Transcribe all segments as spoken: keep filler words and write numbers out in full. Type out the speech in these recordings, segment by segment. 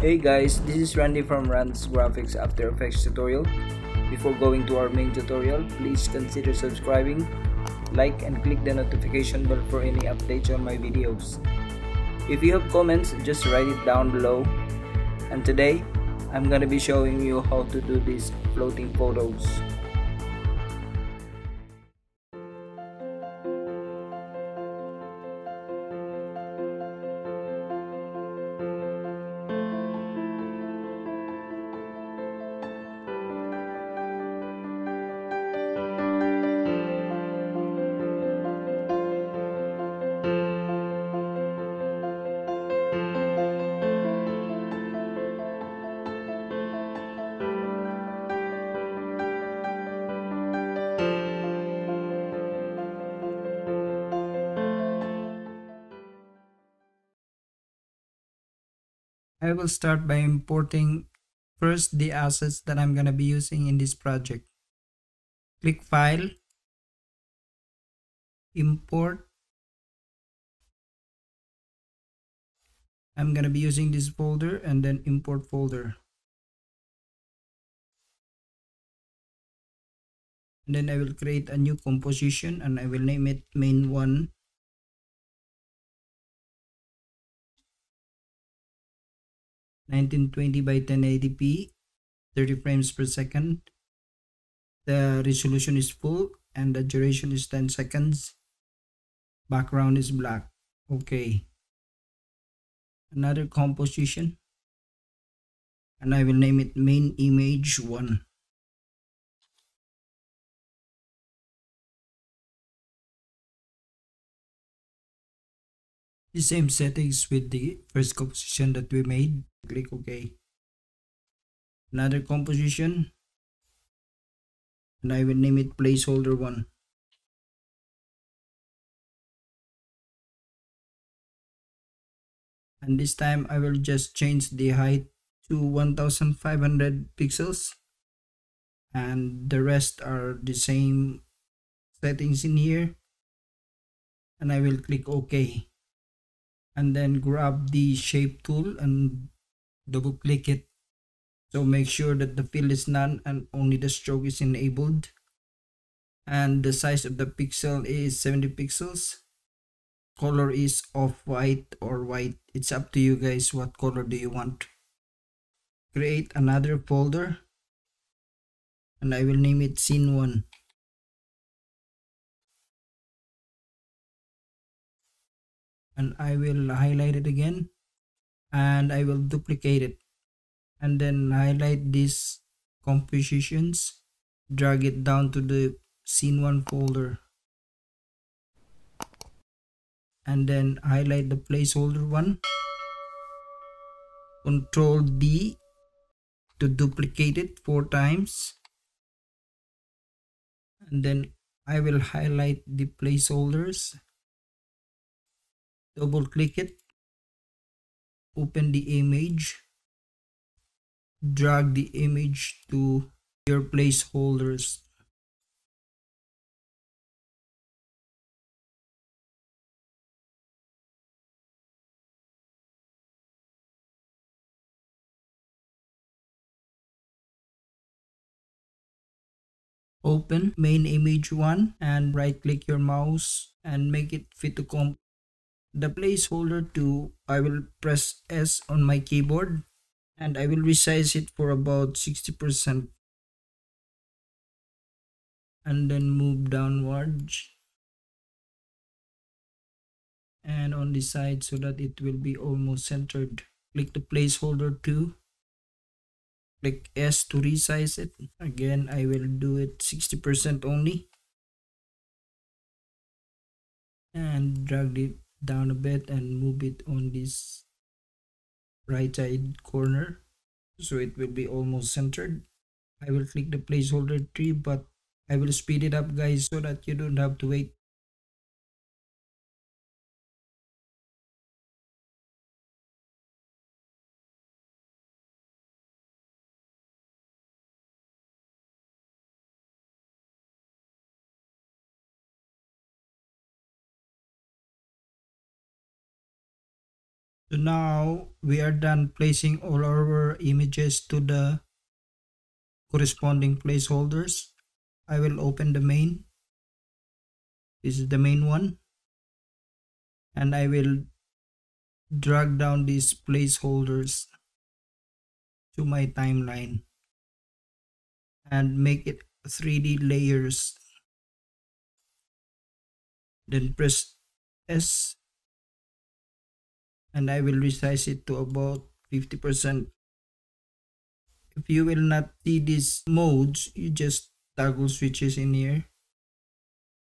Hey guys, this is Randy from Rhandz Graphix After Effects tutorial. Before going to our main tutorial, please consider subscribing, like and click the notification bell for any updates on my videos. If you have comments, just write it down below. And today, I'm gonna be showing you how to do these floating photos. I will start by importing first the assets that I'm going to be using in this project. Click File, Import. I'm going to be using this folder and then Import Folder. And then I will create a new composition and I will name it Main one. nineteen twenty by ten eighty p, thirty frames per second. The resolution is full and the duration is ten seconds. Background is black. Okay. Another composition. And I will name it Main Image one. The same settings with the first composition that we made. Click OK. Another composition, and I will name it placeholder one. And this time I will just change the height to one thousand five hundred pixels, and the rest are the same settings in here, and I will click OK, and then grab the shape tool and double click it. So make sure that the fill is none and only the stroke is enabled, and the size of the pixel is seventy pixels. Color is off white or white, it's up to you guys what color do you want. Create another folder and I will name it scene one. And I will highlight it again and I will duplicate it, and then highlight these compositions, drag it down to the scene one folder, and then highlight the placeholder one, control D to duplicate it four times, and then I will highlight the placeholders, double click it, open the image, drag the image to your placeholders. Open main image one and right click your mouse and make it fit to comp. The placeholder two, I will press S on my keyboard and I will resize it for about sixty percent and then move downwards and on the side so that it will be almost centered. Click the placeholder two, click S to resize it. Again, I will do it sixty percent only and drag it down a bit and move it on this right side corner so it will be almost centered. I will click the placeholder three, but I will speed it up guys so that you don't have to wait. So now we are done placing all our images to the corresponding placeholders. I will open the main. This is the main one, and I will drag down these placeholders to my timeline and make it three D layers. Then press S, and I will resize it to about fifty percent. If you will not see these modes, you just toggle switches in here,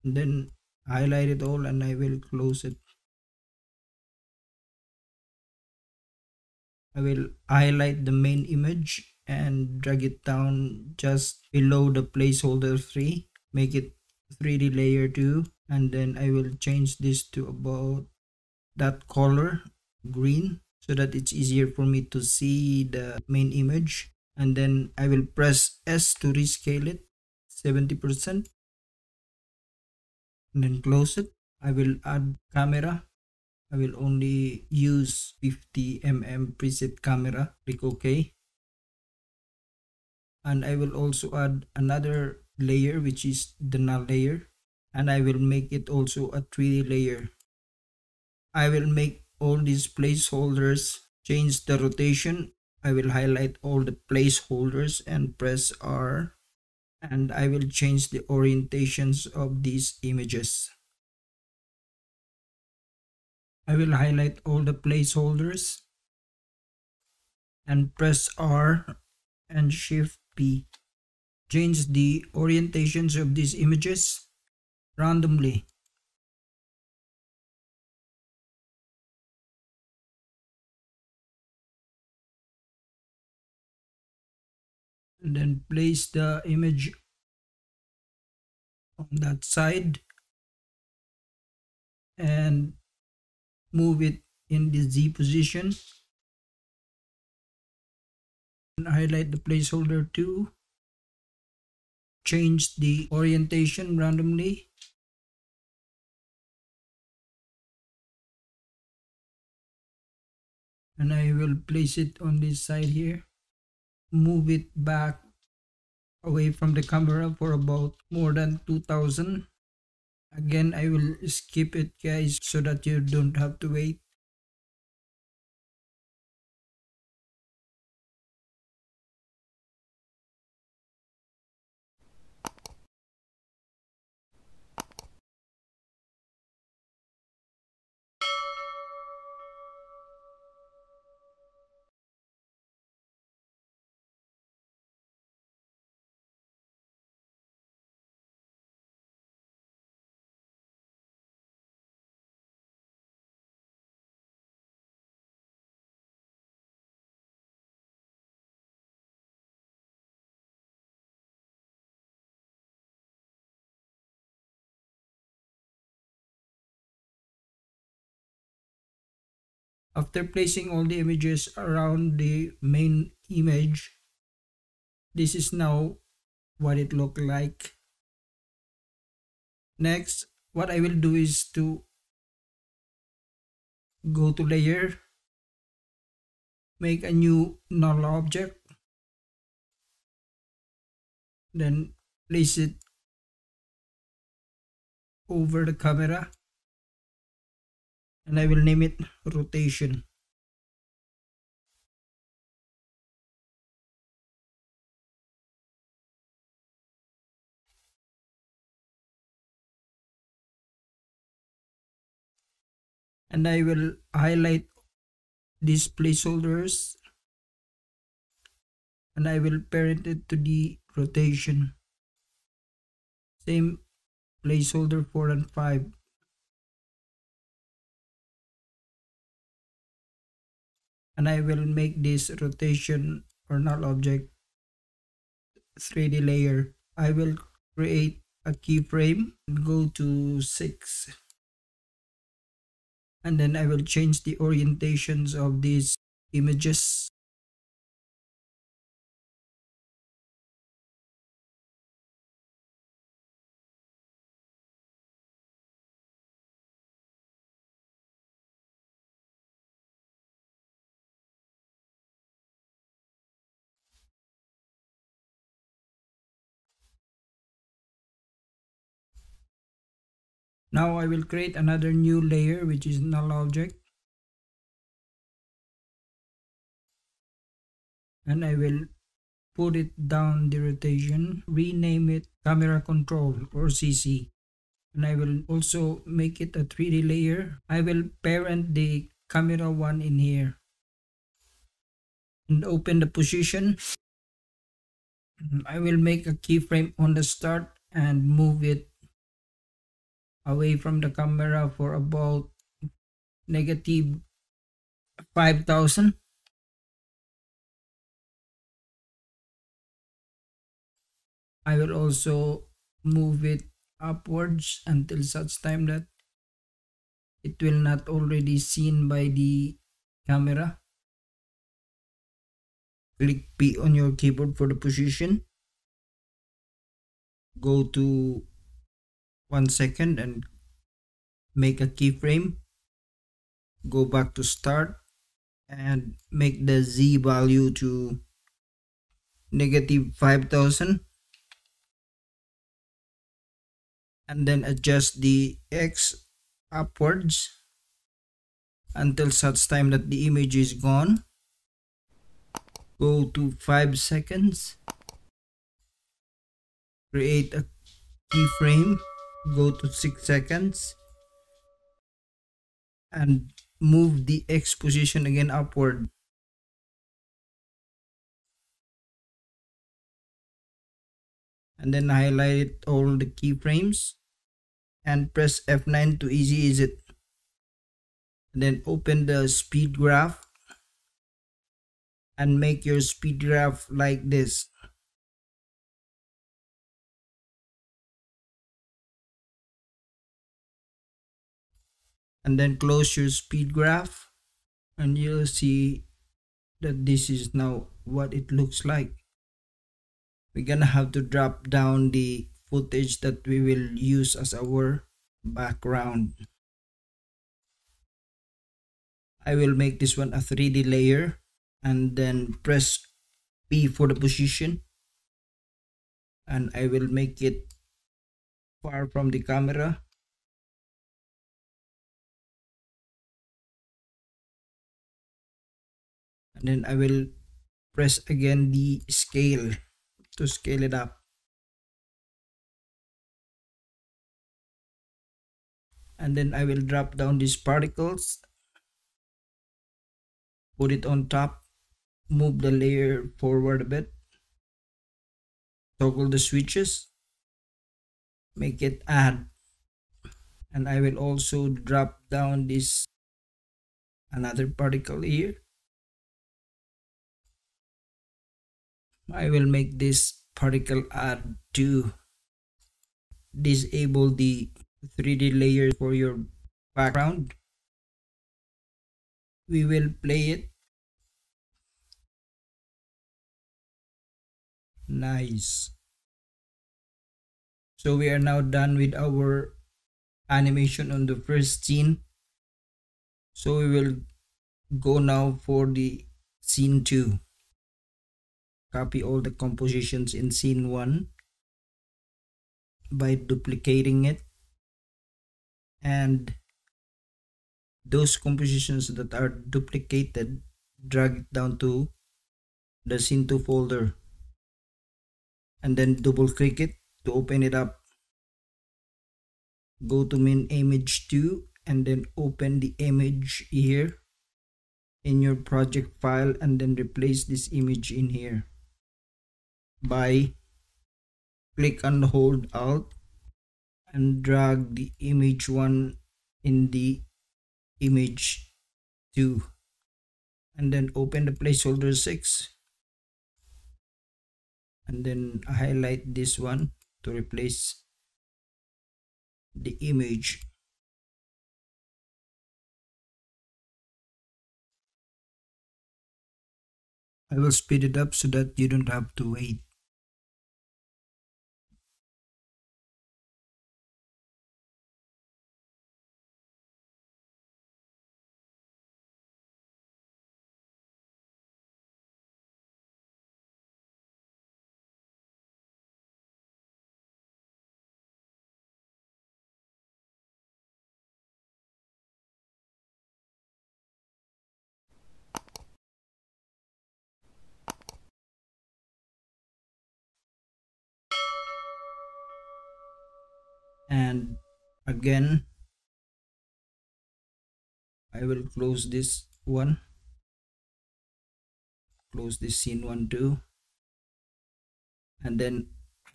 and then highlight it all, and I will close it. I will highlight the main image and drag it down just below the placeholder three, make it three D layer two, and then I will change this to about that color green so that it's easier for me to see the main image. And then I will press S to rescale it seventy percent and then close it. I will add camera. I will only use fifty millimeter preset camera. Click OK, and I will also add another layer, which is the null layer, and I will make it also a three D layer. I will make all these placeholders, change the rotation. I will highlight all the placeholders and press R, and I will change the orientations of these images. I will highlight all the placeholders and press R and Shift P. Change the orientations of these images randomly. And then place the image on that side and move it in the Z position, and highlight the placeholder two. Change the orientation randomly, and I will place it on this side here. Move it back away from the camera for about more than two thousand. Again, I will skip it, guys, so that you don't have to wait. After placing all the images around the main image, this is now what it looked like. Next, what I will do is to go to layer, make a new null object, then place it over the camera, and I will name it rotation. And I will highlight these placeholders, and I will parent it to the rotation. Same placeholder four and five. And I will make this rotation or null object three D layer. I will create a keyframe, go to six, and then I will change the orientations of these images. Now I will create another new layer, which is null object, and I will put it down the rotation, rename it camera control or C C, and I will also make it a three D layer. I will parent the camera one in here and open the position. I will make a keyframe on the start and move it away from the camera for about negative five thousand. I will also move it upwards until such time that it will not already seen by the camera. Click P on your keyboard for the position. Go to one second and make a keyframe. Go back to start and make the Z value to negative five thousand. And then adjust the X upwards until such time that the image is gone. Go to five seconds. Create a keyframe. Go to six seconds. And move the X position again upward. And then highlight all the keyframes. And press F nine to easy ease it. And then open the speed graph and make your speed graph like this. And then close your speed graph and you'll see that this is now what it looks like. We're gonna have to drop down the footage that we will use as our background. I will make this one a three D layer and then press P for the position, and I will make it far from the camera. And then I will press again the scale to scale it up. And then I will drop down these particles, put it on top, move the layer forward a bit, toggle the switches, make it add, and I will also drop down this another particle here. I will make this particle add to disable the three D layer for your background. We will play it. Nice. So we are now done with our animation on the first scene. So we will go now for the scene two. Copy all the compositions in scene one by duplicating it, and those compositions that are duplicated, drag it down to the scene two folder and then double click it to open it up. Go to main image two and then open the image here in your project file and then replace this image in here by click and hold Alt and drag the image one in the image two and then open the placeholder six and then highlight this one to replace the image. I will speed it up so that you don't have to wait. and again I will close this one, close this scene one too, and then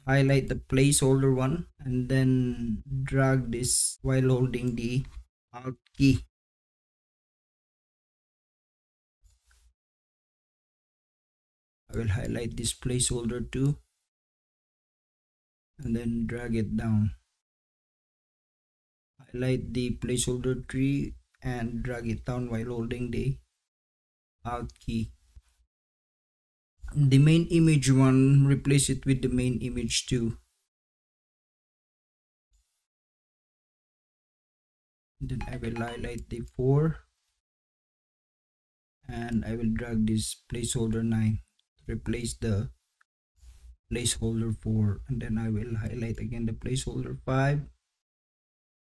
highlight the placeholder one and then drag this while holding the Alt key. I will highlight this placeholder too and then drag it down. Highlight the placeholder tree and drag it down while holding the Alt key. The main image one, replace it with the main image two. Then I will highlight the four and I will drag this placeholder nine to replace the placeholder four, and then I will highlight again the placeholder five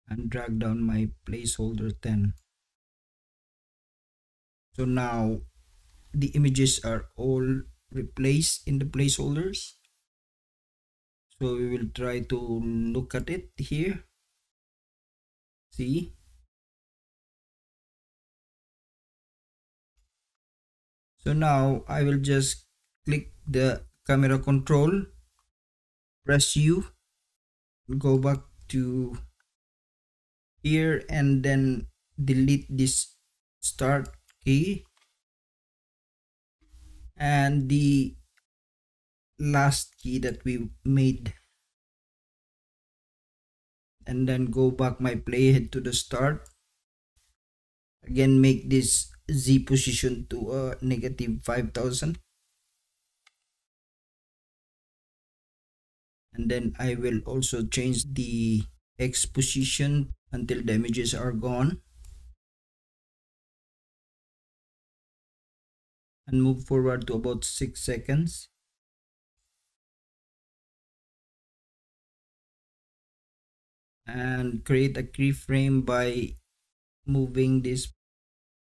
and drag down my placeholder ten. So now the images are all replaced in the placeholders. So we will try to look at it here. See, so now I will just click the camera control, press U, go back to here and then delete this start key, and the last key that we made, and then go back my playhead to the start. Again, make this Z position to a negative five thousand, and then I will also change the X position until the images are gone, and move forward to about six seconds. And create a keyframe by moving this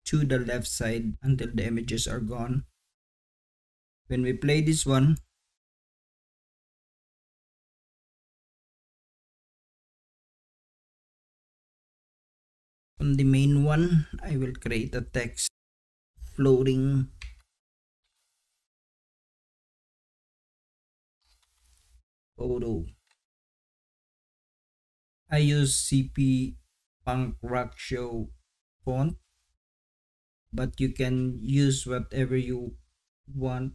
to the left side until the images are gone. When we play this one, from the main one, I will create a text floating. Photo. I use C P Punk Rock Show font, but you can use whatever you want.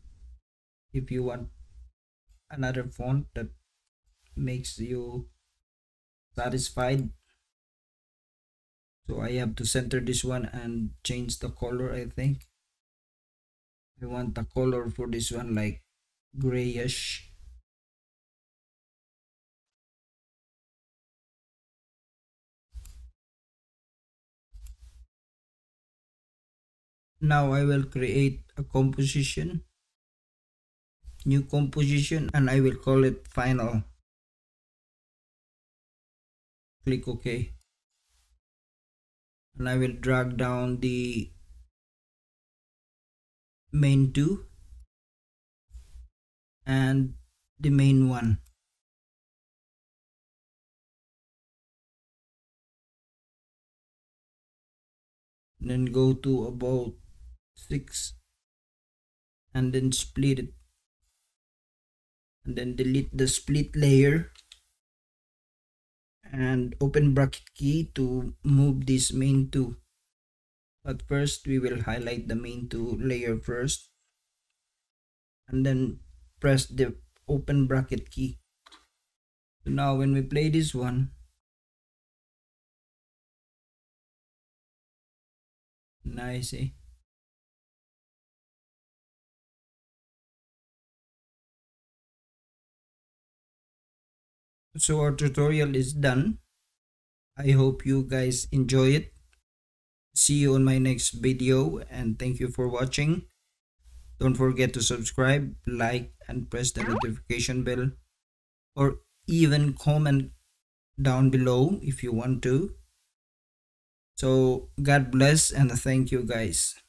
If you want another font that makes you satisfied. So I have to center this one and change the color. I think I want the color for this one like grayish. Now I will create a composition, new composition, and I will call it final. Click OK. And I will drag down the main two and the main one. And then go to about six and then split it, and then delete the split layer and open bracket key to move this main two. But first we will highlight the main two layer first and then press the open bracket key. So now when we play this one, nice, eh? So our tutorial is done. I hope you guys enjoy it. See you on my next video, and thank you for watching. Don't forget to subscribe, like, and press the notification bell, or even comment down below if you want to. So God bless and thank you guys.